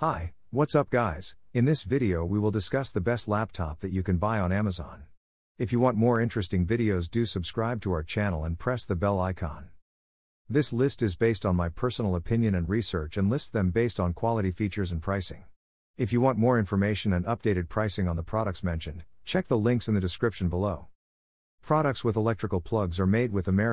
Hi, what's up guys? In this video we will discuss the best laptop that you can buy on Amazon. If you want more interesting videos, do subscribe to our channel and press the bell icon. This list is based on my personal opinion and research and lists them based on quality, features and pricing. If you want more information and updated pricing on the products mentioned, check the links in the description below. Products with electrical plugs are made with American